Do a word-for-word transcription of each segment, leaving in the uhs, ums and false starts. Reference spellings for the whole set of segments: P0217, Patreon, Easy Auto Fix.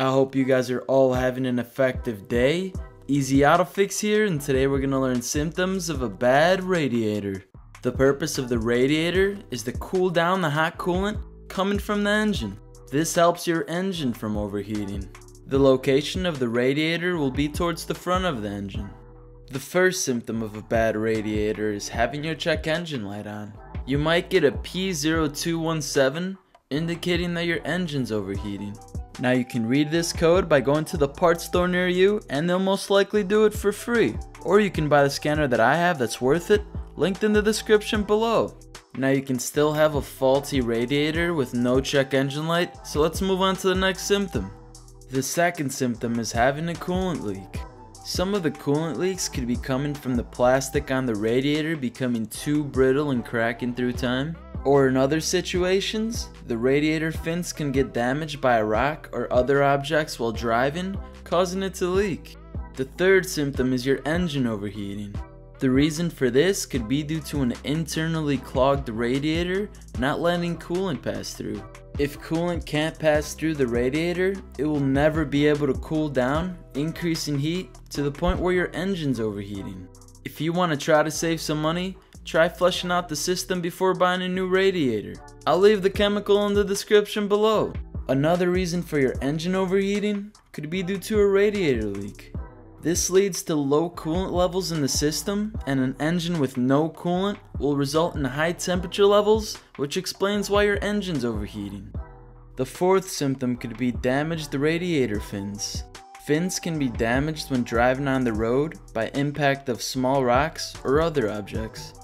I hope you guys are all having an effective day. Easy Auto Fix here, and today we're gonna learn symptoms of a bad radiator. The purpose of the radiator is to cool down the hot coolant coming from the engine. This helps your engine from overheating. The location of the radiator will be towards the front of the engine. The first symptom of a bad radiator is having your check engine light on. You might get a P zero two one seven indicating that your engine's overheating. Now you can read this code by going to the parts store near you, and they'll most likely do it for free. Or you can buy the scanner that I have that's worth it, linked in the description below. Now you can still have a faulty radiator with no check engine light, so let's move on to the next symptom. The second symptom is having a coolant leak. Some of the coolant leaks could be coming from the plastic on the radiator becoming too brittle and cracking through time. Or in other situations, the radiator fins can get damaged by a rock or other objects while driving, causing it to leak. The third symptom is your engine overheating. The reason for this could be due to an internally clogged radiator not letting coolant pass through. If coolant can't pass through the radiator, it will never be able to cool down, increasing heat to the point where your engine's overheating. If you want to try to save some money, try flushing out the system before buying a new radiator. I'll leave the chemical in the description below. Another reason for your engine overheating could be due to a radiator leak. This leads to low coolant levels in the system, and an engine with no coolant will result in high temperature levels, which explains why your engine's overheating. The fourth symptom could be damaged radiator fins. Fins can be damaged when driving on the road by impact of small rocks or other objects.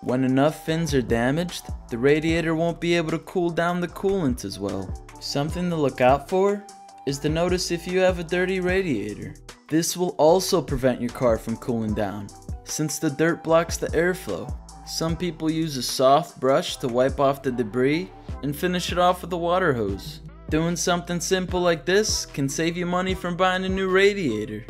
When enough fins are damaged, the radiator won't be able to cool down the coolant as well. Something to look out for is to notice if you have a dirty radiator. This will also prevent your car from cooling down, since the dirt blocks the airflow. Some people use a soft brush to wipe off the debris and finish it off with a water hose. Doing something simple like this can save you money from buying a new radiator.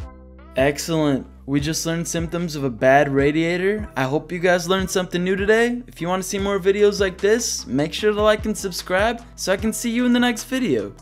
Excellent! We just learned symptoms of a bad radiator. I hope you guys learned something new today. If you want to see more videos like this, make sure to like and subscribe so I can see you in the next video.